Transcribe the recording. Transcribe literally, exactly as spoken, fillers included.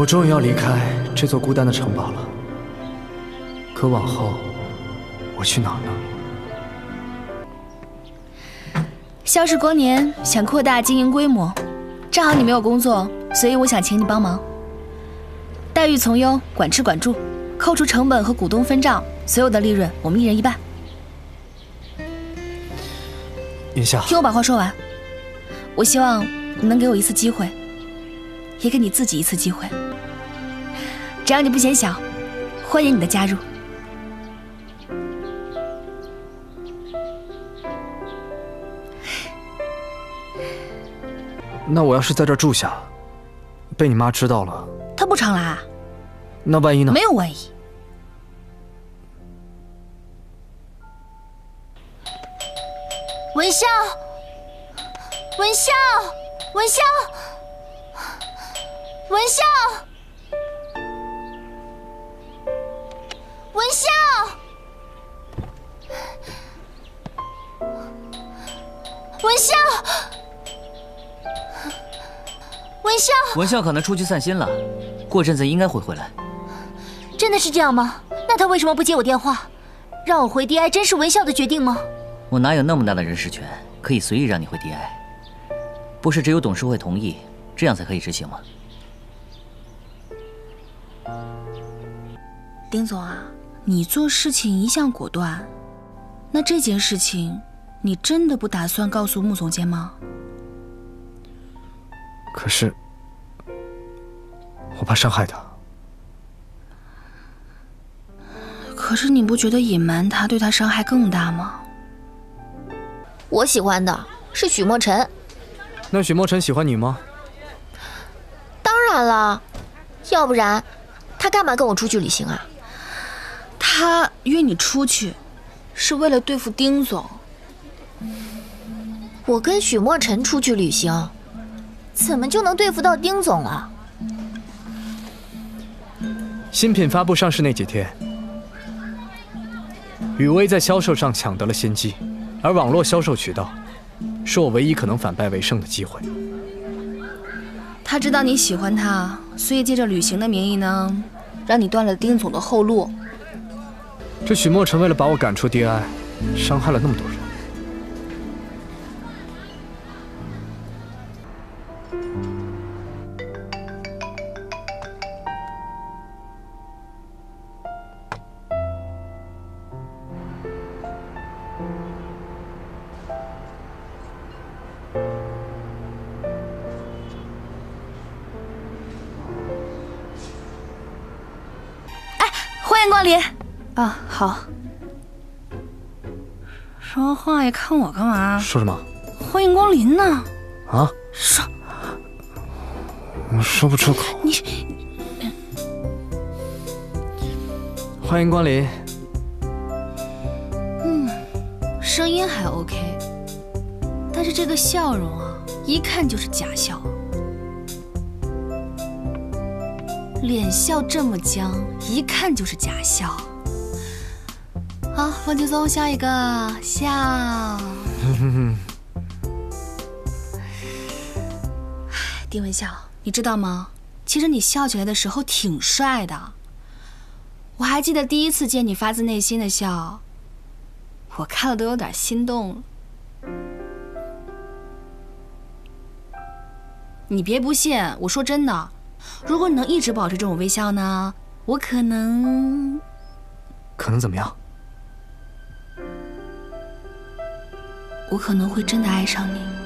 我终于要离开这座孤单的城堡了。可往后，我去哪儿呢？肖氏光年想扩大经营规模，正好你没有工作，所以我想请你帮忙。待遇从优，管吃管住，扣除成本和股东分账，所有的利润我们一人一半。云夏，听我把话说完。我希望你能给我一次机会，也给你自己一次机会。只要你不嫌小，欢迎你的加入。那我要是在这儿住下，被你妈知道了，她不常来啊。那万一呢？没有万一。文笑，文笑，文笑，文笑，文笑，文笑，文笑，文笑可能出去散心了，过阵子应该会回来。真的是这样吗？那他为什么不接我电话？让我回 D I 真是文笑的决定吗？我哪有那么大的人事权，可以随意让你回 D I？ 不是只有董事会同意，这样才可以执行吗？丁总啊，你做事情一向果断，那这件事情你真的不打算告诉穆总监吗？可是，我怕伤害他。可是你不觉得隐瞒他对他伤害更大吗？我喜欢的是许墨尘。那许墨尘喜欢你吗？当然了，要不然他干嘛跟我出去旅行啊？他约你出去是为了对付丁总。我跟许墨尘出去旅行，怎么就能对付到丁总了？新品发布上市那几天，雨薇在销售上抢得了先机。而网络销售渠道，是我唯一可能反败为胜的机会。他知道你喜欢他，所以借着旅行的名义呢，让你断了丁总的后路。这许墨尘为了把我赶出 D I， 伤害了那么多人。光临啊，好。说话也看我干嘛？说什么？欢迎光临呢？啊？说，我说不出口。你，欢迎光临。嗯，声音还 OK， 但是这个笑容啊，一看就是假笑。脸笑这么僵，一看就是假笑。好，放轻松，笑一个，笑。丁文笑，你知道吗？其实你笑起来的时候挺帅的。我还记得第一次见你发自内心的笑，我看了都有点心动了。你别不信，我说真的。如果你能一直保持这种微笑呢，我可能……可能怎么样？我可能会真的爱上你。